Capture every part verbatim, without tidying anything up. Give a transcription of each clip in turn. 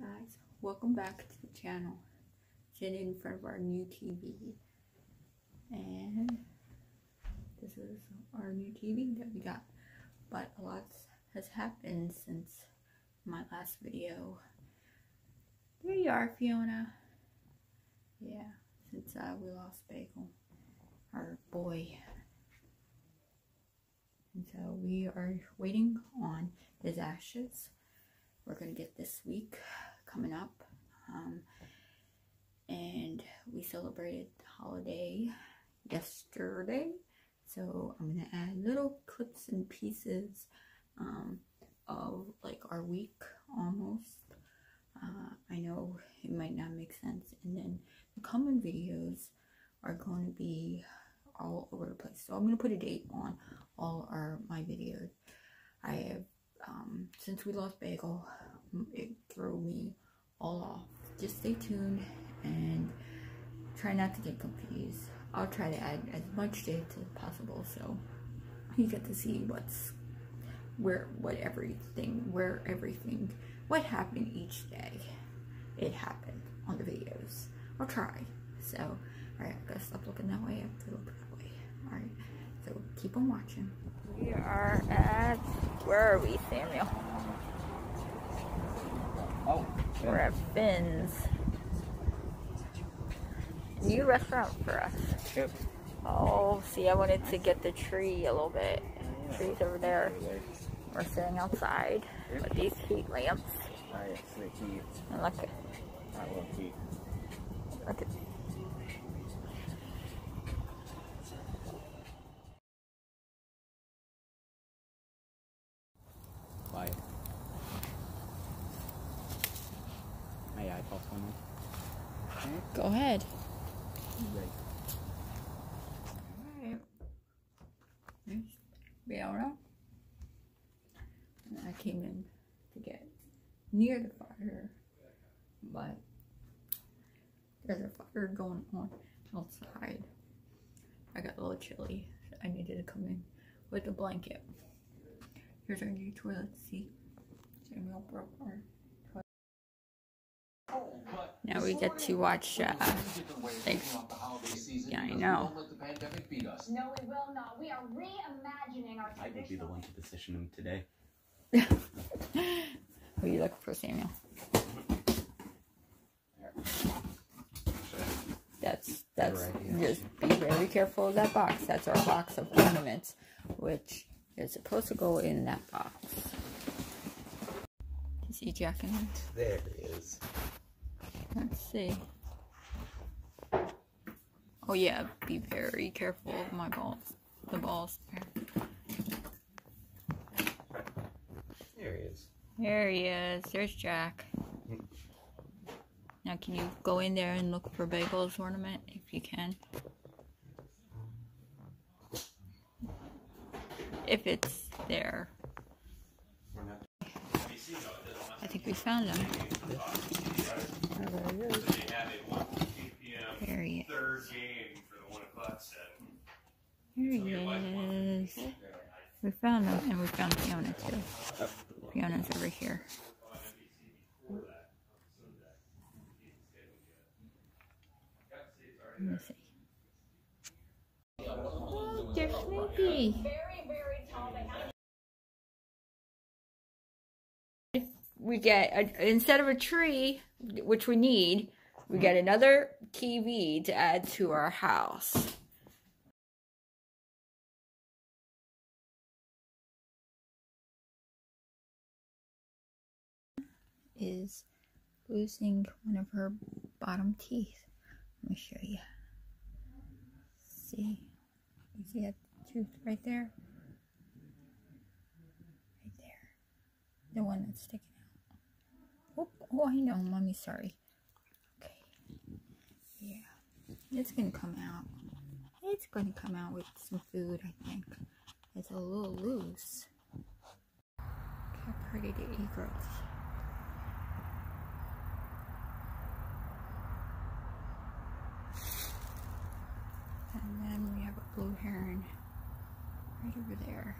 Hey guys, welcome back to the channel. Sitting in front of our new T V, and this is our new T V that we got, but a lot has happened since my last video. There you are, Fiona. Yeah, since uh, we lost Bagel, our boy. And so we are waiting on his ashes. We're gonna get this week coming up, um, and we celebrated the holiday yesterday, so I'm gonna add little clips and pieces um, of like our week almost. Uh, I know it might not make sense, and then the coming videos are going to be all over the place, so I'm gonna put a date on all our my videos. I have Um, since we lost Bagel, it threw me all off. Just stay tuned and try not to get confused. I'll try to add as much data as possible, so you get to see what's where, what everything, where everything, what happened each day. It happened on the videos. I'll try. So, all right, I gotta stop looking that way. I have to look that way. All right. So keep on watching. We are at, where are we, Samuel? Oh, yeah. We're at Finn's. New restaurant for us. Yep. Oh, see, I wanted to get the tree a little bit. Yeah. Trees over there. We're sitting outside with these heat lamps. Oh, yeah, it's the heat. And look at, I love heat. Look at. Go ahead. Alright. There's Fiona. And I came in to get near the fire, but there's a fire going on outside. I got a little chilly, so I needed to come in with a blanket. Here's our new toilet seat. Samuel broke our. Now we get to watch, uh, like, yeah, I know. No, it will not. We are reimagining our traditional. I will be the one to position him today. Who are you looking for, Samuel? That's, that's, just be very careful of that box. That's our box of ornaments, which is supposed to go in that box. Do you see Jack in it? There it is. Let's see. Oh yeah, be very careful of my balls. The balls there. There he is. There he is. There's Jack. Now can you go in there and look for Bagel's ornament if you can? If it's there. I think we found him. There he is. There he is. We found him, and we found Fiona too. Oh. Fiona's over here. Let me see. Oh, there's Snoopy. We get, a, instead of a tree, which we need, we get another T V to add to our house. Is losing one of her bottom teeth. Let me show you. See? You see that tooth right there? Right there. The one that's sticking. Oh, oh, I know, Mommy, sorry. Okay. Yeah. It's gonna come out. It's gonna come out with some food, I think. It's a little loose. Look how pretty the egret is. And then we have a blue heron right over there.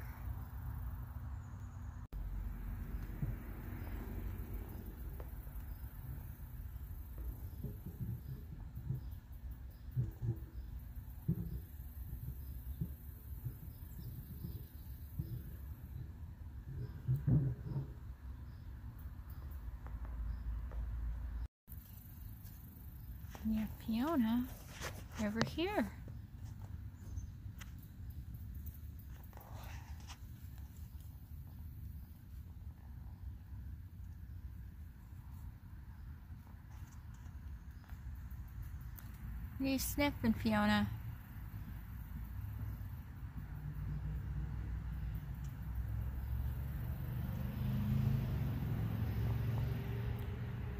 We have Fiona over here. What are you sniffing, Fiona?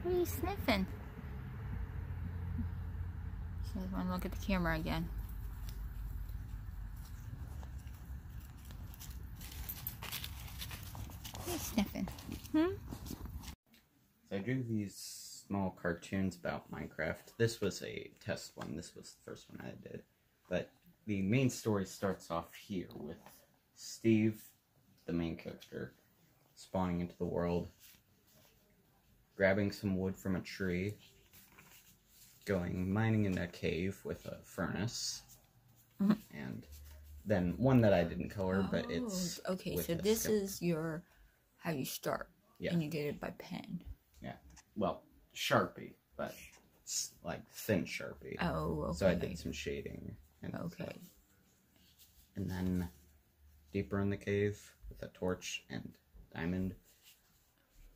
What are you sniffing? She doesn't want to look at the camera again. What are you sniffing? Hmm? I drew these small cartoons about Minecraft. This was a test one. This was the first one I did. But the main story starts off here with Steve, the main character, spawning into the world, grabbing some wood from a tree, going mining in a cave with a furnace, mm-hmm. and then one that I didn't color, oh, but it's... Okay, so this skip. is your... how you start. Yeah. And you did it by pen. Yeah. Well... Sharpie, but like thin Sharpie. Oh, okay. So I did some shading and okay. stuff. And then deeper in the cave with a torch and diamond.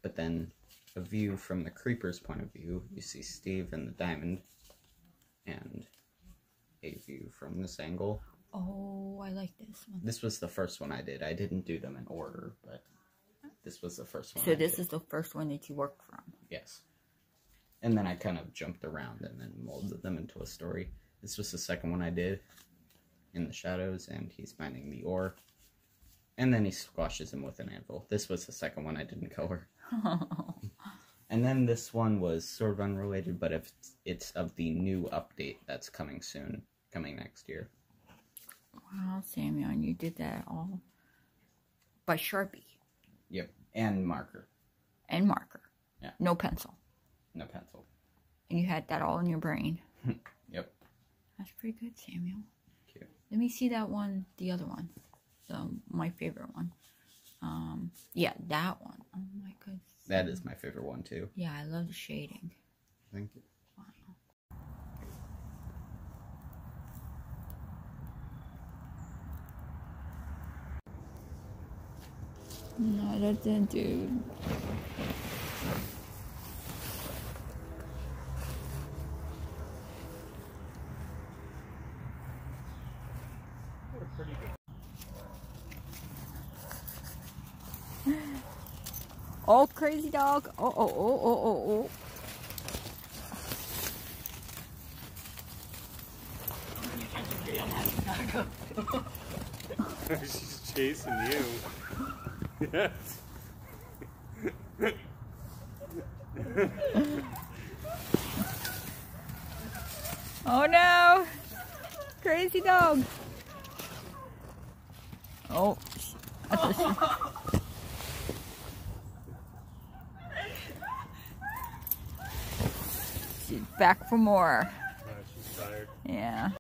But then a view from the creeper's point of view, you see Steve and the diamond, and a view from this angle. Oh, I like this one. This was the first one I did. I didn't do them in order, but this was the first one. So I this did. is the first one that you worked from? Yes. And then I kind of jumped around and then molded them into a story. This was the second one I did, in the shadows, and he's mining the ore. And then he squashes him with an anvil. This was the second one I didn't color. Oh. And then this one was sort of unrelated, but if it's of the new update that's coming soon, coming next year. Wow, Samuel, and you did that all by Sharpie. Yep, and marker. And marker. Yeah. No pencil. No pencil. And you had that all in your brain. Yep. That's pretty good, Samuel. Cute. Let me see that one, the other one. The, my favorite one. Um, yeah, that one. Oh my goodness. That is my favorite one, too. Yeah, I love the shading. Thank you. Wow. No, that didn't do... Oh, crazy dog. Oh, oh, oh, oh, oh, oh. She's chasing you. Yes. Oh, no. Crazy dog. Oh. That's a back for more. Oh, she's tired. Yeah.